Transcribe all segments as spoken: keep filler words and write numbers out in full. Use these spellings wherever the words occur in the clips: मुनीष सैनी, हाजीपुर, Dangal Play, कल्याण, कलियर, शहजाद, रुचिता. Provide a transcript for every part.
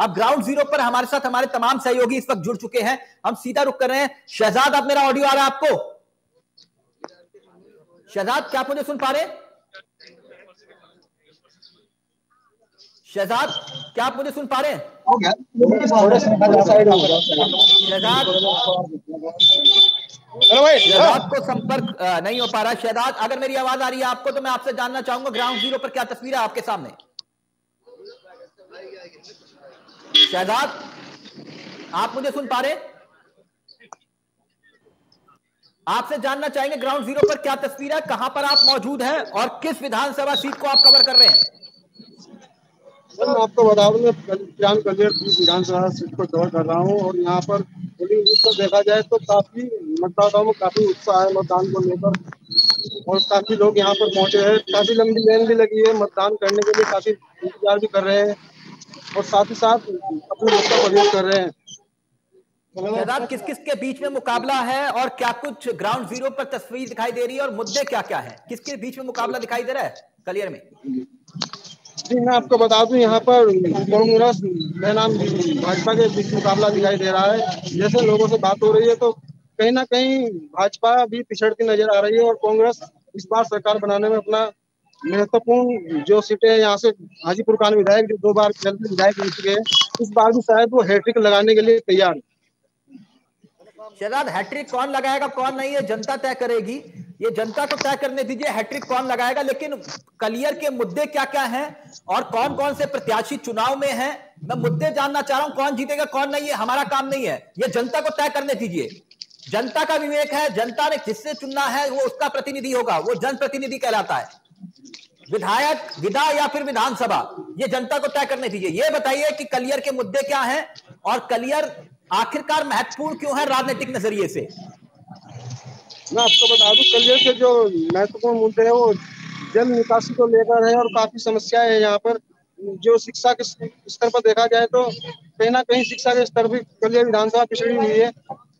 अब ground zero पर हमारे साथ हमारे तमाम सहयोगी इस वक्त जुड़ चुके हैं। हम सीधा रुक कर रहे हैं। शहजाद, आप मेरा ऑडियो आ रहा है आपको? शहजाद, क्या आप मुझे सुन पा रहे? शहजाद, क्या आप मुझे सुन पा रहे हैं? शहजाद, शहजाद को संपर्क नहीं हो पा रहा। शहजाद, अगर मेरी आवाज आ रही है आपको तो मैं आपसे जानना चाहूंगा ग्राउंड जीरो पर क्या तस्वीर है आपके सामने? शहजाद, आप मुझे सुन पा रहे? आपसे जानना चाहेंगे ग्राउंड जीरो पर क्या तस्वीर है, कहां पर आप मौजूद हैं और किस विधानसभा सीट को आप कवर कर रहे हैं? सर, आपको बता दूं, मैं कल्याण विधानसभा सीट को कवर कर रहा हूं और यहां पर पोलिंग बूथ पर देखा जाए तो काफी मतदाताओं में काफी उत्साह है मतदान को लेकर और काफी लोग यहाँ पर पहुंचे हैं। काफी लंबी लाइन भी लगी है, मतदान करने के लिए काफी इंतजार भी कर रहे हैं और साथ ही साथ अपने लोग का प्रयोग कर रहे हैं। शहजाद, किस किस के बीच में मुकाबला है और क्या कुछ ग्राउंड जीरो पर तस्वीर दिखाई दे रही है और मुद्दे क्या क्या है, किसके बीच में मुकाबला दिखाई दे रहा है कलियर में? जी, मैं आपको बता दूं, यहाँ पर कांग्रेस बनाम भाजपा के बीच मुकाबला दिखाई दे रहा है। जैसे लोगों से बात हो रही है तो कहीं ना कहीं भाजपा भी पिछड़ती नजर आ रही है और कांग्रेस इस बार सरकार बनाने में अपना महत्वपूर्ण जो सीटें हैं, यहाँ से हाजीपुर कान विधायक जो दो बार जल्दी विधायक बन चुके हैं, इस बार भी शायद वो हैट्रिक लगाने के लिए तैयार है। शहजाद, हैट्रिक कौन लगाएगा कौन नहीं है जनता तय करेगी, ये जनता को तय करने दीजिए हैट्रिक कौन लगाएगा। लेकिन कलियर के मुद्दे क्या क्या हैं और कौन कौन से प्रत्याशी चुनाव में हैं, मैं मुद्दे जानना चाह रहा हूँ। कौन जीतेगा कौन नहीं है हमारा काम नहीं है, ये जनता को तय करने दीजिए। जनता का विवेक है, जनता ने किससे चुनना है वो उसका प्रतिनिधि होगा, वो जनप्रतिनिधि कहलाता है। विधायक, विधा या फिर विधानसभा, ये जनता को तय करने दीजिए। ये बताइए कि कलियर के मुद्दे क्या हैं और कलियर आखिरकार महत्वपूर्ण क्यों है राजनीतिक नजरिए से? मैं आपको बता दूं, कलियर के जो महत्वपूर्ण मुद्दे हैं वो जल निकासी को लेकर है और काफी समस्याएं हैं यहाँ पर। जो शिक्षा के स्तर पर देखा जाए तो कहीं ना कहीं शिक्षा के स्तर भी कलियर विधानसभा पिछड़ी हुई है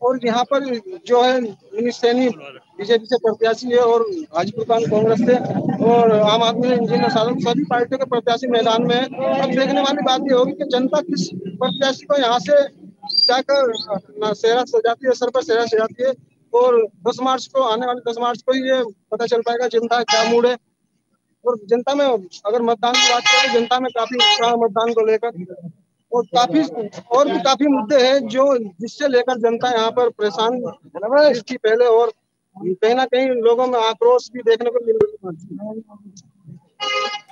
और यहाँ पर जो है मुनीष सैनी बीजेपी से प्रत्याशी है और हाजीपुर खान कांग्रेस से और आम आदमी इंजीनियर साधन, सभी पार्टियों के प्रत्याशी मैदान में है। अब देखने वाली बात ये होगी कि जनता किस प्रत्याशी को यहाँ से जाकर सेहरा सजाती है, सर पर सेहरा सजाती है और दस मार्च को, आने वाले दस मार्च को ये पता चल पाएगा जनता क्या मूड है। और जनता में अगर मतदान की बात करें, जनता में काफी उत्साह मतदान को लेकर और काफी और भी काफी मुद्दे हैं जो जिससे लेकर जनता यहाँ पर परेशान है इसकी पहले और कहीं ना कहीं लोगों में आक्रोश भी देखने को मिल रहा है।